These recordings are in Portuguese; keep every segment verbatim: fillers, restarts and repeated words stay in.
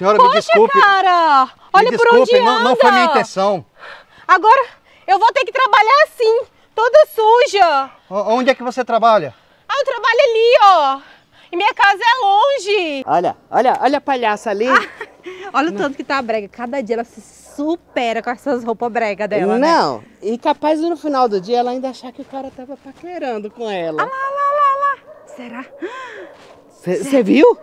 Senhora, poxa, me desculpe. Cara, olha, me desculpe, por onde anda. Não, não foi minha intenção. Agora eu vou ter que trabalhar assim, toda suja. O, onde é que você trabalha? Ah, eu trabalho ali, ó. E minha casa é longe. Olha, olha, olha a palhaça ali. Ah, olha o tanto que tá a brega. Cada dia ela se supera com essas roupas brega dela, não, né? E capaz de no final do dia ela ainda achar que o cara tava paquerando com ela. Ah lá, lá, lá, lá. Será? Você viu?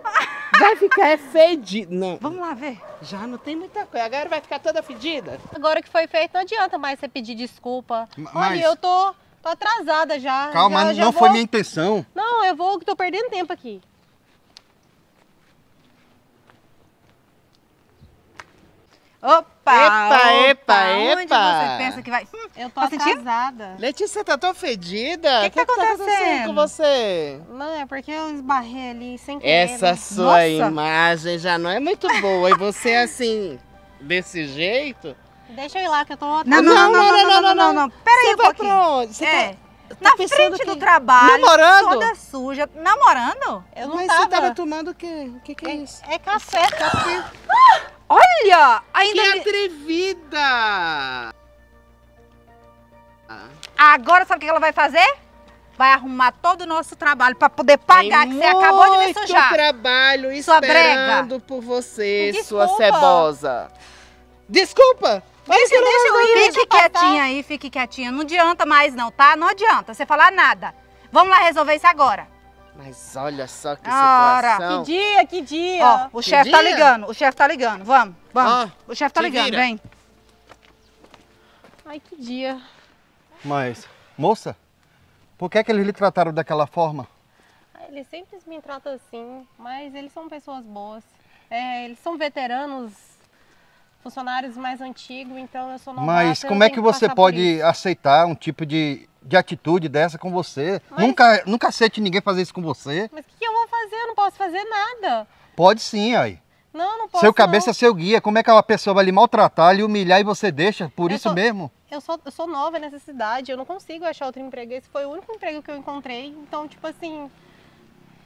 Vai ficar é fedida. Não. Vamos lá ver. Já não tem muita coisa. Agora vai ficar toda fedida. Agora que foi feito, não adianta mais você pedir desculpa. Mas... olha, eu tô, tô atrasada já. Calma, já, já não vou... foi minha intenção. Não, eu vou, que tô perdendo tempo aqui. Opa! Epa, epa, epa! Onde epa. Você pensa que vai? Hum, eu tô atrasada. Letícia, você tá tão fedida. O que, que, que, tá, que acontecendo? tá acontecendo com você? Não, é porque eu esbarrei ali sem querer. Essa sua Nossa. imagem já não é muito boa. E você assim, desse jeito? Deixa eu ir lá que eu tô atrasada. Não, não, não, não, não, não, não, não, não, não. Pera aí um pouquinho. Você tá pra onde? Você é. tá... Na frente que... do trabalho, namorando? toda suja. Namorando? Eu não Mas tava. Mas você tava tomando o quê? O que, que é, é isso? É café. Café. Olha! Ainda que atrevida! Agora sabe o que ela vai fazer? Vai arrumar todo o nosso trabalho para poder pagar, tem que você acabou de me sujar. trabalho esperando por você, Desculpa. sua cebosa. Desculpa! Deixa, eu deixa eu ir, Fique quietinha aí, fique quietinha. Não adianta mais não, tá? Não adianta você falar nada. Vamos lá resolver isso agora. Mas olha só que Ora. situação. Que dia, que dia. Ó, o chefe tá ligando, o chefe tá ligando. Vamos, vamos. Ó, o chefe tá ligando, vira. vem. Ai, que dia. Mas, moça, por que é que eles lhe trataram daquela forma? Eles sempre me tratam assim, mas eles são pessoas boas. É, eles são veteranos, funcionários mais antigos, então eu sou novata. Mas como é que você pode aceitar um tipo de... de atitude dessa com você? Mas... Nunca, nunca aceite ninguém fazer isso com você. Mas o que, que eu vou fazer? Eu não posso fazer nada. Pode sim, aí. Não, não posso. Seu cabeça não. é seu guia. Como é que uma pessoa vai lhe maltratar, lhe humilhar e você deixa? Por eu isso sou... mesmo? Eu sou, eu sou nova nessa cidade. Eu não consigo achar outro emprego. Esse foi o único emprego que eu encontrei. Então, tipo assim...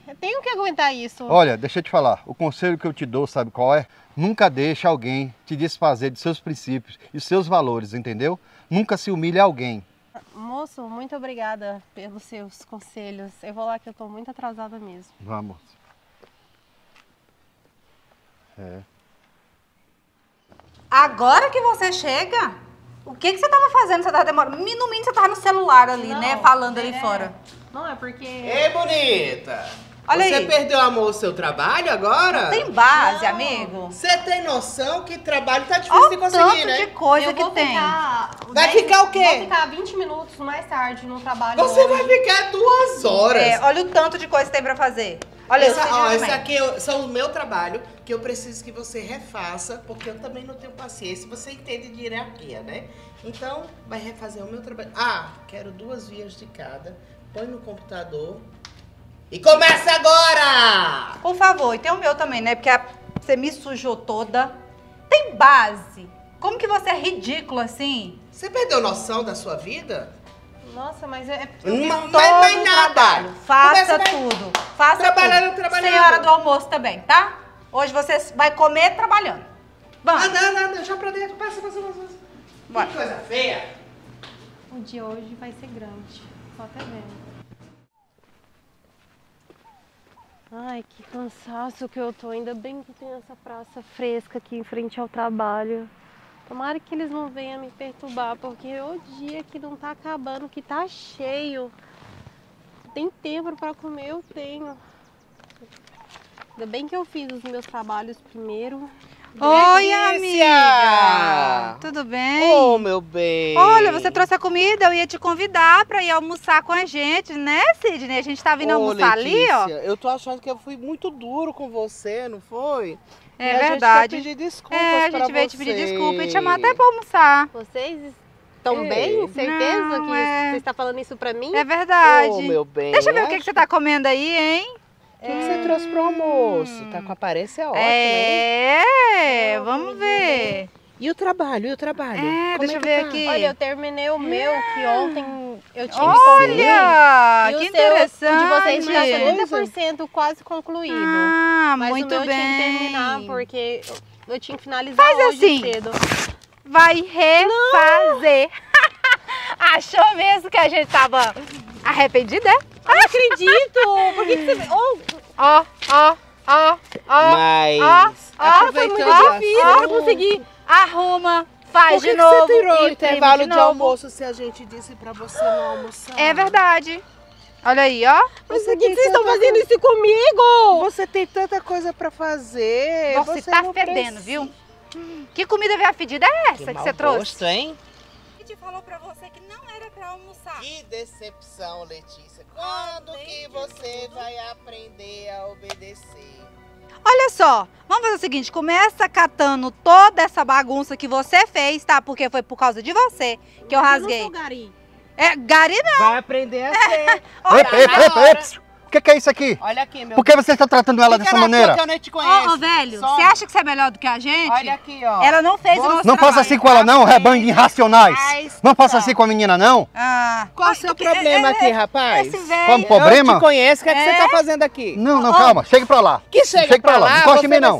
eu tenho que aguentar isso. Olha, deixa eu te falar. O conselho que eu te dou, sabe qual é? Nunca deixa alguém te desfazer de seus princípios e seus valores, entendeu? Nunca se humilha alguém. Moço, muito obrigada pelos seus conselhos. Eu vou lá que eu tô muito atrasada mesmo. Vamos. É. Agora que você chega, o que que você tava fazendo? Você tava demorando? No mínimo você tava no celular ali, Não, né? Falando é... ali fora. Não, é porque... Ei, bonita! Olha Você aí. perdeu amor o seu trabalho agora? Não tem base, Não. amigo. Você tem noção que trabalho tá difícil oh, de conseguir, tanto né? de coisa eu que tem. Ficar... Vai ficar o quê? Vou ficar vinte minutos mais tarde no trabalho. Você hoje. vai ficar duas horas. É, olha o tanto de coisa que tem pra fazer. Olha isso. Esse aqui eu, são o meu trabalho, que eu preciso que você refaça, porque eu também não tenho paciência. Você entende de hierarquia, né? Então, vai refazer o meu trabalho. Ah, quero duas vias de cada. Põe no computador. E começa agora! Por favor, e tem o meu também, né? Porque a... você me sujou toda. Tem base. Como que você é ridículo assim? Você perdeu noção da sua vida? Nossa, mas é... Não faz nada. Trabalho. Faça Começa tudo. Vai... Faça trabalhando, tudo. Trabalhando. Sem hora do almoço também, tá? Hoje você vai comer trabalhando. Vamos. Ah, não, não, não. Já pra dentro. Passa, passa, passa. Bora. Que coisa feia. O dia hoje vai ser grande. Só até vendo. Ai, que cansaço que eu tô. Ainda bem que tem essa praça fresca aqui em frente ao trabalho. Tomara que eles não venham me perturbar, porque o dia que não tá acabando, que tá cheio. Tem tempo pra comer, eu tenho. Ainda bem que eu fiz os meus trabalhos primeiro. Oi, amiga! Tudo bem? Ô, oh, meu bem! Olha, você trouxe a comida, eu ia te convidar pra ir almoçar com a gente, né, Sidney? A gente tá vindo oh, almoçar Letícia, ali, ó. Eu tô achando que eu fui muito duro com você, não foi? É e verdade. A gente veio pedir desculpas é, a gente veio te pedir desculpa e te chamar até pra almoçar. Vocês estão bem? Certeza não, que é... você está falando isso pra mim? É verdade. Ô, oh, meu bem! Deixa eu ver acho... o que, que você tá comendo aí, hein? O que, que você trouxe pro almoço? Tá com aparência ótima, é, hein? É, vamos ver. E o trabalho, e o trabalho? É, Como deixa é eu ver tá? aqui. Olha, eu terminei o meu, que ontem Eu tive Olha, que interessante. O seu de vocês tinha setenta por cento quase concluído. Ah, mas muito o meu bem. Eu tinha que terminar porque eu tinha que finalizar Faz hoje assim. cedo. Vai refazer. Achou mesmo que a gente tava arrependida? Eu não acredito. Por que que você... Ó, ó, ó, ó. Mas... Aproveitou a vida. Eu consegui. Arruma. Faz de novo. Por que você tirou o intervalo de almoço se a gente disse pra você não almoçar? É verdade. Olha aí, ó. Mas por que vocês estão fazendo isso comigo? Você tem tanta coisa pra fazer. Você tá fedendo, viu? Que comida veio a fedida é essa que você trouxe? Gosto, hein? A gente falou pra você que não era pra almoçar. Que decepção, Letícia. Quando que você vai aprender a obedecer? Olha só, vamos fazer o seguinte, começa catando toda essa bagunça que você fez, tá? Porque foi por causa de você que eu rasguei. Eu não sou gari. É, gari não. Vai aprender a ser. Epa, o que, que é isso aqui? Olha aqui, meu. Por que você está tratando ela Fica dessa maneira? Eu não te conheço. Ô, ô, velho, só... você acha que você é melhor do que a gente? Olha aqui, ó. Ela não fez o nosso Não faça assim com ela não, rebanho de irracionais. Mas, não faça assim com a menina não. Ah. Qual o seu problema é, aqui, rapaz? Como problema? Eu te conheço, o que, é que você está fazendo aqui? Não, não, calma, chega pra lá. Que chega, chega pra lá, lá. Não corte em mim não.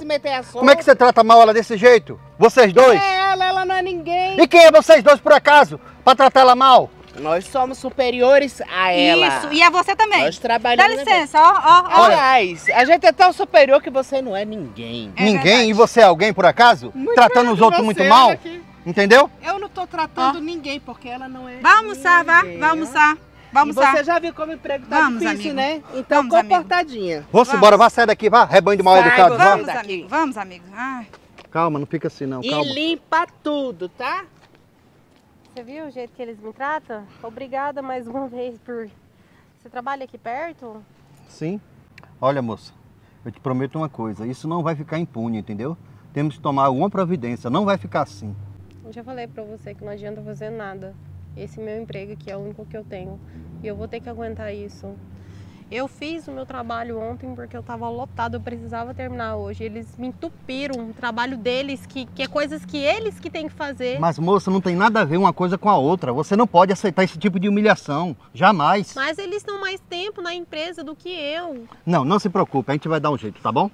Como é que você trata mal ela desse jeito? Vocês dois? É ela, ela não é ninguém. E quem é vocês dois, por acaso, pra tratar ela mal? Nós somos superiores a ela. Isso, e a você também. Nós trabalhamos... Dá licença, ó, ó, ó. Aliás, a gente é tão superior que você não é ninguém. É ninguém? Verdade. E você é alguém, por acaso? Muito tratando os outros muito mal? Aqui. Entendeu? Eu não tô tratando ó. ninguém, porque ela não é... Vai almoçar, vá. Vai almoçar. Vai almoçar. E você já viu como o emprego tá vamos, difícil, amigo. né? Então, vamos, comportadinha. Amigo. Vamos embora, vá sair daqui, vá. Rebanho de mal Sai, educado, vá. Vamos, amigo. Vamos, amigo. Ai. Calma, não fica assim, não. Calma. E limpa tudo, tá? Você viu o jeito que eles me tratam? Obrigada mais uma vez por... Você trabalha aqui perto? Sim. Olha, moça, eu te prometo uma coisa. Isso não vai ficar impune, entendeu? Temos que tomar alguma providência. Não vai ficar assim. Eu já falei pra você que não adianta fazer nada. Esse meu emprego aqui é o único que eu tenho. E eu vou ter que aguentar isso. Eu fiz o meu trabalho ontem porque eu estava lotada, eu precisava terminar hoje. Eles me entupiram o trabalho deles, que, que é coisas que eles que têm que fazer. Mas, moça, não tem nada a ver uma coisa com a outra. Você não pode aceitar esse tipo de humilhação, jamais. Mas eles estão mais tempo na empresa do que eu. Não, não se preocupe, a gente vai dar um jeito, tá bom?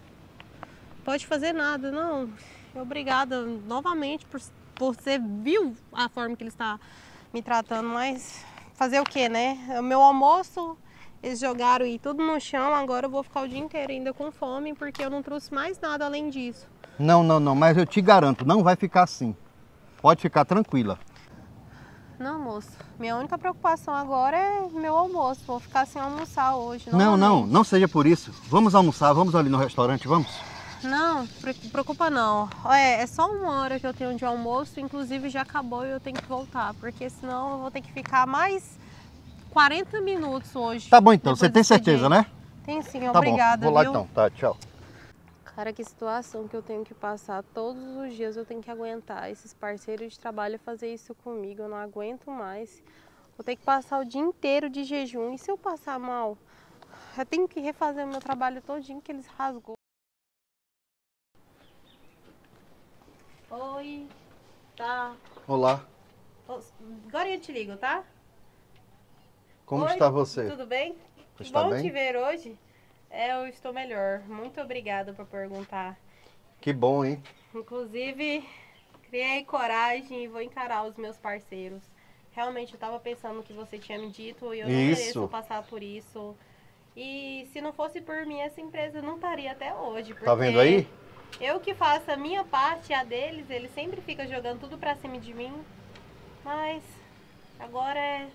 Pode fazer nada, não. Obrigada novamente por, por você viu a forma que eles estão me tratando, mas fazer o quê, né? O meu almoço... Eles jogaram e tudo no chão, agora eu vou ficar o dia inteiro ainda com fome, porque eu não trouxe mais nada além disso. Não, não, não, mas eu te garanto, não vai ficar assim. Pode ficar tranquila. Não, moço, minha única preocupação agora é meu almoço, vou ficar sem almoçar hoje. Não, não, não seja por isso. Vamos almoçar, vamos ali no restaurante, vamos? Não, preocupa não. É, é só uma hora que eu tenho de almoço, inclusive já acabou e eu tenho que voltar, porque senão eu vou ter que ficar mais... quarenta minutos hoje. Tá bom então, você tem certeza, né? Tem sim, obrigada. Tá bom, vou lá então, tá, tchau. Cara, que situação que eu tenho que passar todos os dias, eu tenho que aguentar esses parceiros de trabalho fazer isso comigo, eu não aguento mais. Vou ter que passar o dia inteiro de jejum, e se eu passar mal? Eu tenho que refazer o meu trabalho todinho que eles rasgou. Oi, tá? Olá. Agora eu te ligo, tá? Como Oi, está você? Tudo bem? Está bom bem? te ver hoje. É, eu estou melhor. Muito obrigada por perguntar. Que bom, hein? Inclusive, criei coragem e vou encarar os meus parceiros. Realmente, eu estava pensando no que você tinha me dito e eu não mereço passar por isso. E se não fosse por mim, essa empresa não estaria até hoje. Tá vendo aí? Eu que faço a minha parte e a deles, eles sempre ficam jogando tudo pra cima de mim. Mas agora é...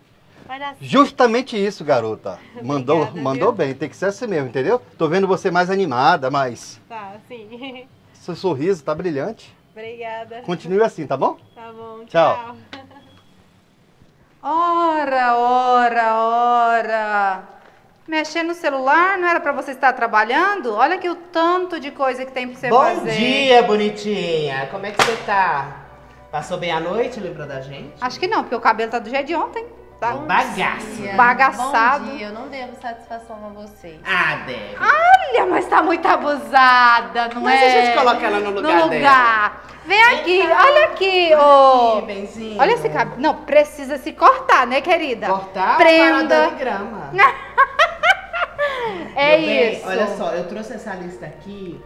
Justamente isso, garota. Mandou, Obrigada, mandou bem, tem que ser assim mesmo, entendeu? Tô vendo você mais animada, mas... Tá, sim. Seu sorriso tá brilhante. Obrigada. Continue assim, tá bom? Tá bom, tchau. tchau. Ora, ora, ora. Mexer no celular não era pra você estar trabalhando? Olha aqui o tanto de coisa que tem pra você bom fazer. Bom dia, bonitinha. Como é que você tá? Passou bem a noite, lembrou da gente? Acho que não, porque o cabelo tá do jeito de ontem. Tá bagaço. Bagaçado. Bom dia, eu não devo satisfação a vocês. Ah, deve. Olha, mas tá muito abusada, não mas é? Mas a gente coloca ela no lugar, no lugar. dela. Vem aqui, então, olha aqui, ô. Oh. Olha esse cabelo. Não, precisa se cortar, né, querida? Cortar? Prenda. Grama. É bem, isso. Olha só, eu trouxe essa lista aqui.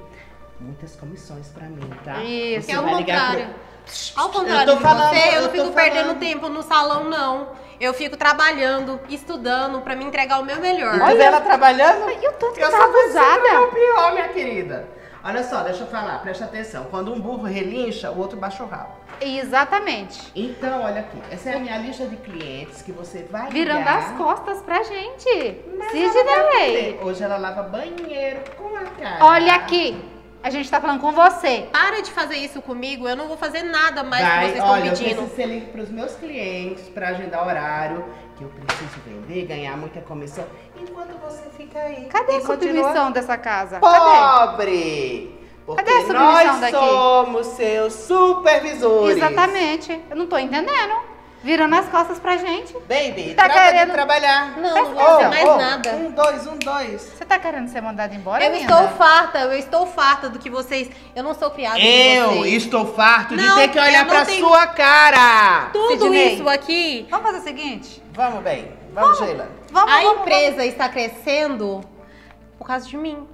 Muitas comissões pra mim, tá? Isso. Você é o contrário. Pro... Ao contrário eu de falando, você, eu não fico perdendo falando. tempo no salão, não. Eu fico trabalhando, estudando, pra me entregar o meu melhor. Mas olha ela trabalhando? E o tanto que eu tá abusada. Eu sou pior, minha querida. Olha só, deixa eu falar, presta atenção. Quando um burro relincha, o outro baixa o rabo. Exatamente. Então, olha aqui. Essa é a minha lista de clientes que você vai Virando ligar. as costas pra gente. Mas Sidney. Hoje ela lava banheiro com a cara. Olha aqui. A gente tá falando com você. Para de fazer isso comigo, eu não vou fazer nada mais Vai, que vocês estão olha, pedindo. Olha, eu preciso ser para os meus clientes, pra agendar horário, que eu preciso vender, ganhar muita comissão. Enquanto você fica aí... Cadê a submissão continua... dessa casa? Pobre! Porque Cadê a submissão nós daqui? somos seus supervisores. Exatamente. Eu não tô entendendo. Virando as costas pra gente. Baby, tá querendo trabalhar. Não, não vou fazer mais nada. Um, dois, um, dois. Você tá querendo ser mandada embora, Eu menina? estou farta, eu estou farta do que vocês... Eu não sou criada Eu vocês. estou farto não, de ter que olhar pra tenho... sua cara. Tudo Sidney. isso aqui... Vamos fazer o seguinte? Vamos, bem. Vamos, Sheila. Vamos, vamos, A vamos, empresa vamos. está crescendo por causa de mim.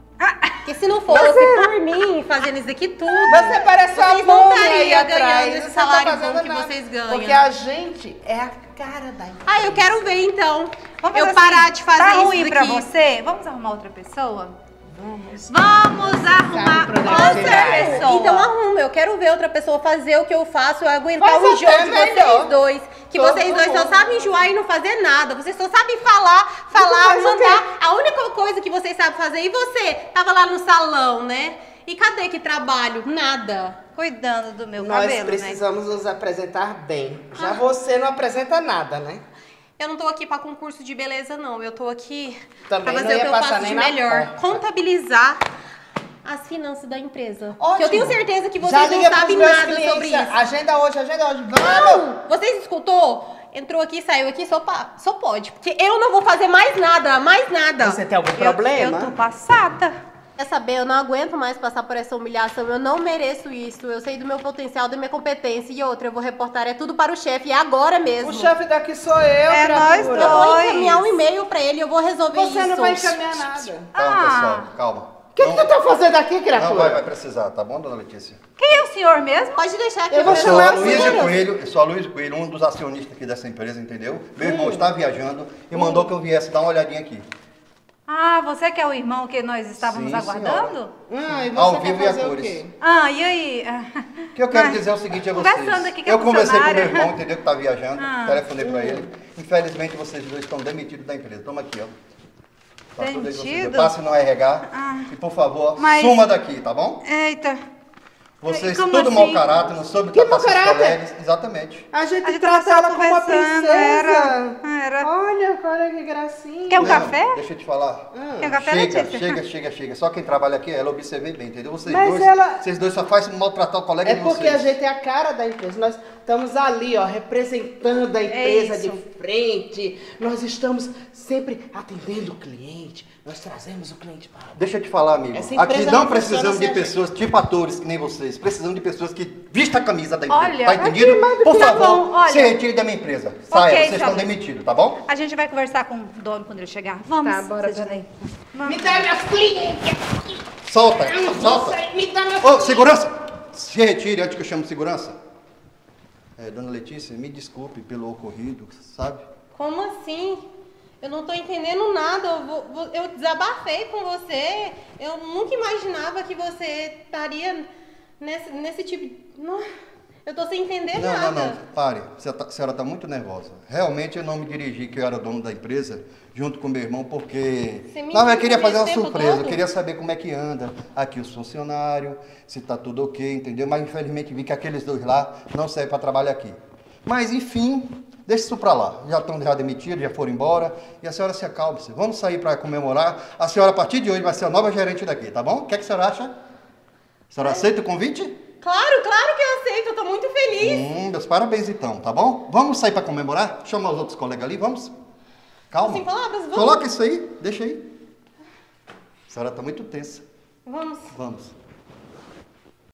Porque se não fosse você... por mim fazendo isso aqui tudo, você parece uma bomba aí atrás, esse salário bom que nada. vocês ganham. Porque a gente é a cara da empresa. Ah, eu quero ver então. Vamos eu assim, parar de fazer tá isso ruim daqui. pra você? Vamos arrumar outra pessoa? Vamos, Vamos arrumar outra pessoa. Então arruma, eu quero ver outra pessoa fazer o que eu faço, eu aguentar Mas o jogo de vocês dois. Que Todo vocês dois mundo. só sabem enjoar e não fazer nada. Vocês só sabem falar, falar, mandar. A única coisa que vocês sabem fazer. E você? Tava lá no salão, né? E cadê que trabalho? Nada. Cuidando do meu Nós cabelo, Nós precisamos né? nos apresentar bem. Já ah. você não apresenta nada, né? Eu não tô aqui pra concurso de beleza, não. Eu tô aqui Também pra fazer o que eu faço de melhor. Porta. Contabilizar as finanças da empresa. Ótimo. Que eu tenho certeza que vocês não sabem nada sobre isso. Agenda hoje, agenda hoje. Vamos! Não! Vocês escutou? Entrou aqui, saiu aqui, só, pa... só pode. Porque eu não vou fazer mais nada, mais nada. Você tem algum problema? Eu, eu tô passada. Quer saber, eu não aguento mais passar por essa humilhação. Eu não mereço isso. Eu sei do meu potencial, da minha competência. E outra, eu vou reportar. É tudo para o chefe. E agora mesmo. O chefe daqui sou eu, É nós dois. Eu vou encaminhar um e-mail pra ele e eu vou resolver isso. Você não vai encaminhar nada. Calma, pessoal. Calma. O que, que tu tá fazendo aqui, criatura? Não vai, vai precisar, tá bom, dona Letícia? Quem é o senhor mesmo? Pode deixar aqui. Eu vou chamar o senhor. Eu sou Luiz Coelho, sou Luiz Coelho, um dos acionistas aqui dessa empresa, entendeu? Meu hum. irmão está viajando e hum. mandou que eu viesse dar uma olhadinha aqui. Ah, você que é o irmão que nós estávamos Sim, aguardando? Ah, e você Ao vivo e a cores. Ah, e aí? O que eu quero ah, dizer é o seguinte a vocês. Conversando aqui que eu conversei com o meu irmão, entendeu, que tá viajando, ah, telefonei para ele. Infelizmente, vocês dois estão demitidos da empresa. Toma aqui, ó. Passe no R H ah, e, por favor, mas... suma daqui, tá bom? Eita. Vocês, tudo assim? mau caráter, não soube tratar seus colegas. Exatamente. A gente, a gente trata ela como uma princesa. Era, era. Olha, cara, que gracinha. Quer um Leandro, café? Deixa eu te falar. Hum. Quer um café, Chega, Letícia? chega, chega, chega. Só quem trabalha aqui, ela observei bem, entendeu? Vocês, Mas dois, ela... vocês dois só fazem maltratar o colega de vocês. É porque a gente é a cara da empresa. Nós estamos ali, ó, representando a empresa é de frente. Nós estamos sempre atendendo o cliente. Nós trazemos o cliente para... Deixa eu te falar, amigo. Aqui não, não precisamos de pessoas gente. tipo atores que nem vocês. Precisamos de pessoas que vistam a camisa da empresa. Olha, tá entendido? Por favor, olha. se retire da minha empresa. Okay, Saia, vocês estão demitidos, tá bom? A gente vai conversar com o dono quando ele chegar. Vamos. Tá, bora, Sidney. Me dá minhas clientes. Solta, solta. Me dá minhas clientes. Ô, segurança. Se retire antes que eu chamo segurança. É, dona Letícia, me desculpe pelo ocorrido, sabe? Como assim? Eu não tô entendendo nada, eu, vou, eu desabafei com você, eu nunca imaginava que você estaria nesse, nesse tipo de... Não, eu tô sem entender não, nada. Não, não, não, pare, você tá, a senhora tá muito nervosa. Realmente eu não me dirigi, que eu era dono da empresa, junto com meu irmão, porque... Não, eu queria fazer uma surpresa, eu queria saber como é que anda aqui os funcionários, se tá tudo ok, entendeu? Mas infelizmente vi que aqueles dois lá não servem para trabalhar aqui. Mas enfim... Deixa isso pra lá, já estão já demitidos, já foram embora, e a senhora se acalme, -se. vamos sair para comemorar, a senhora a partir de hoje vai ser a nova gerente daqui, tá bom? O que, é que a senhora acha? A senhora aceita o convite? Claro, claro que eu aceito, eu tô muito feliz. Hum, meus parabéns então, tá bom? Vamos sair pra comemorar? Chamar os outros colegas ali, vamos? Calma. Sem palavras, vamos. Coloca isso aí, deixa aí. A senhora tá muito tensa. Vamos. Vamos.